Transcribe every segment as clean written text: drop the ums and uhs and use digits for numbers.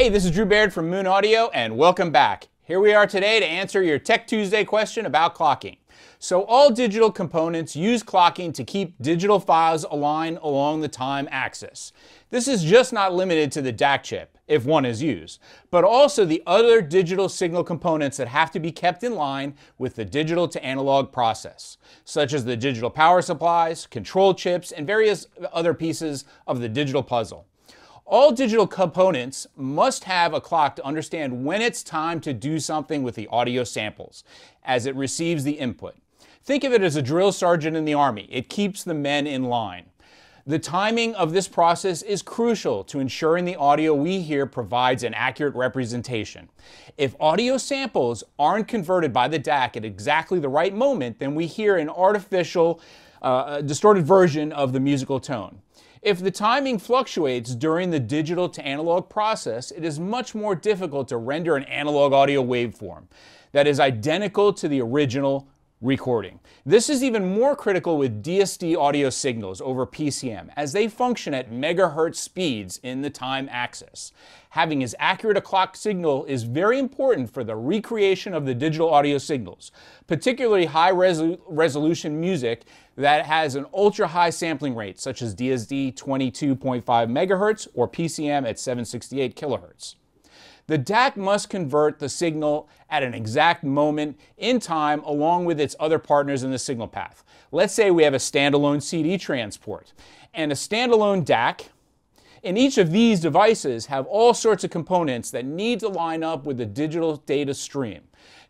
Hey, this is Drew Baird from Moon Audio, and welcome back. Here we are today to answer your Tech Tuesday question about clocking. So all digital components use clocking to keep digital files aligned along the time axis. This is just not limited to the DAC chip, if one is used, but also the other digital signal components that have to be kept in line with the digital to analog process, such as the digital power supplies, control chips, and various other pieces of the digital puzzle. All digital components must have a clock to understand when it's time to do something with the audio samples as it receives the input. Think of it as a drill sergeant in the Army. It keeps the men in line. The timing of this process is crucial to ensuring the audio we hear provides an accurate representation. If audio samples aren't converted by the DAC at exactly the right moment, then we hear an artificial, distorted version of the musical tone. If the timing fluctuates during the digital to analog process, it is much more difficult to render an analog audio waveform that is identical to the original recording. This is even more critical with DSD audio signals over PCM, as they function at megahertz speeds in the time axis. Having as accurate a clock signal is very important for the recreation of the digital audio signals, particularly high resolution music that has an ultra-high sampling rate, such as DSD 22.5 megahertz or PCM at 768 kilohertz. The DAC must convert the signal at an exact moment in time along with its other partners in the signal path. Let's say we have a standalone CD transport and a standalone DAC, and each of these devices have all sorts of components that need to line up with the digital data stream.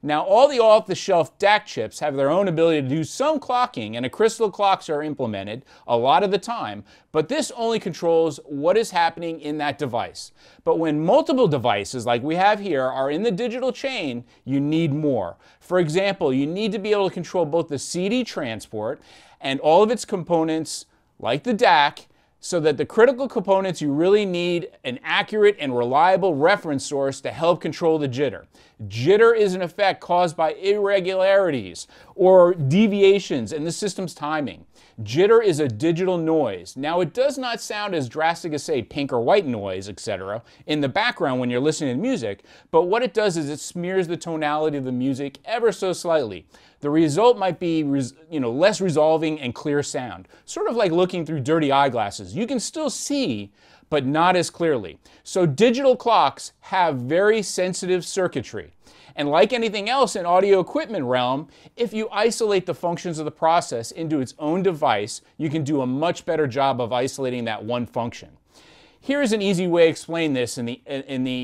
Now, all the off-the-shelf DAC chips have their own ability to do some clocking, and a crystal clocks are implemented a lot of the time, but this only controls what is happening in that device. But when multiple devices, like we have here, are in the digital chain, you need more. For example, you need to be able to control both the CD transport and all of its components, like the DAC, so that the critical components you really need an accurate and reliable reference source to help control the jitter. Jitter is an effect caused by irregularities or deviations in the system's timing. Jitter is a digital noise. Now, it does not sound as drastic as, say, pink or white noise, etc., in the background when you're listening to music, but what it does is it smears the tonality of the music ever so slightly. The result might be, less resolving and clear sound, sort of like looking through dirty eyeglasses. You can still see, but not as clearly. So digital clocks have very sensitive circuitry. And like anything else in audio equipment realm, if you isolate the functions of the process into its own device, you can do a much better job of isolating that one function. Here's an easy way to explain this in the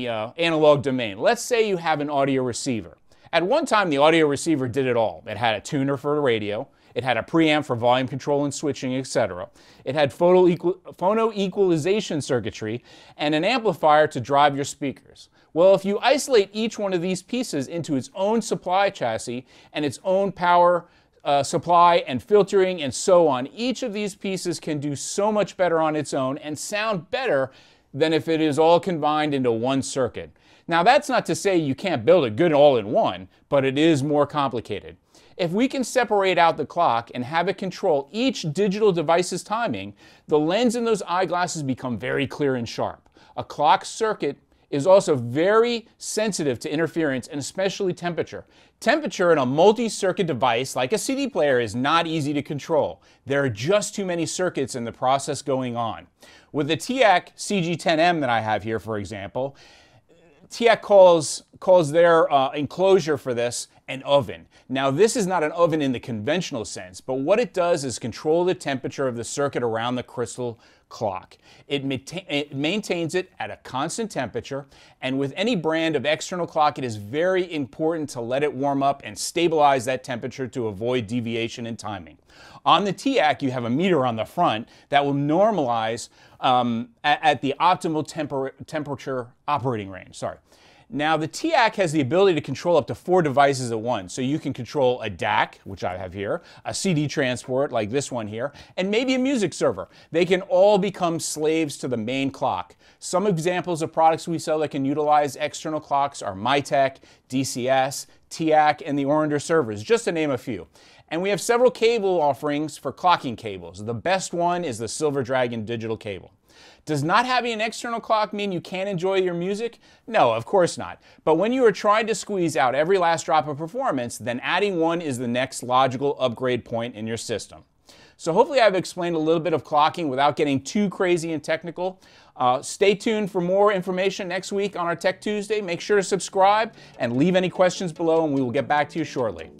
analog domain. Let's say you have an audio receiver. At one time, the audio receiver did it all. It had a tuner for the radio. It had a preamp for volume control and switching, etc. It had phono equalization circuitry and an amplifier to drive your speakers. Well, if you isolate each one of these pieces into its own supply chassis and its own power supply and filtering and so on, each of these pieces can do so much better on its own and sound better than if it is all combined into one circuit. Now, that's not to say you can't build a good all-in-one, but it is more complicated. If we can separate out the clock and have it control each digital device's timing, the lens in those eyeglasses become very clear and sharp. A clock circuit is also very sensitive to interference and especially temperature. Temperature in a multi-circuit device like a CD player is not easy to control. There are just too many circuits in the process going on. With the TEAC CG-10M that I have here, for example, TEAC calls their enclosure for this an oven. Now, this is not an oven in the conventional sense, but what it does is control the temperature of the circuit around the crystal clock. It maintains it at a constant temperature, and with any brand of external clock, it is very important to let it warm up and stabilize that temperature to avoid deviation in timing. On the TEAC, you have a meter on the front that will normalize at the optimal temperature operating range. Now, the TEAC has the ability to control up to 4 devices at once. So you can control a DAC, which I have here, a CD transport like this one here, and maybe a music server. They can all become slaves to the main clock. Some examples of products we sell that can utilize external clocks are MyTech, DCS, TEAC, and the Aurender servers, just to name a few. And we have several cable offerings for clocking cables. The best one is the Silver Dragon digital cable. Does not having an external clock mean you can't enjoy your music? No, of course not. But when you are trying to squeeze out every last drop of performance, then adding one is the next logical upgrade point in your system. So hopefully I've explained a little bit of clocking without getting too crazy and technical. Stay tuned for more information next week on our Tech Tuesday. Make sure to subscribe and leave any questions below, and we will get back to you shortly.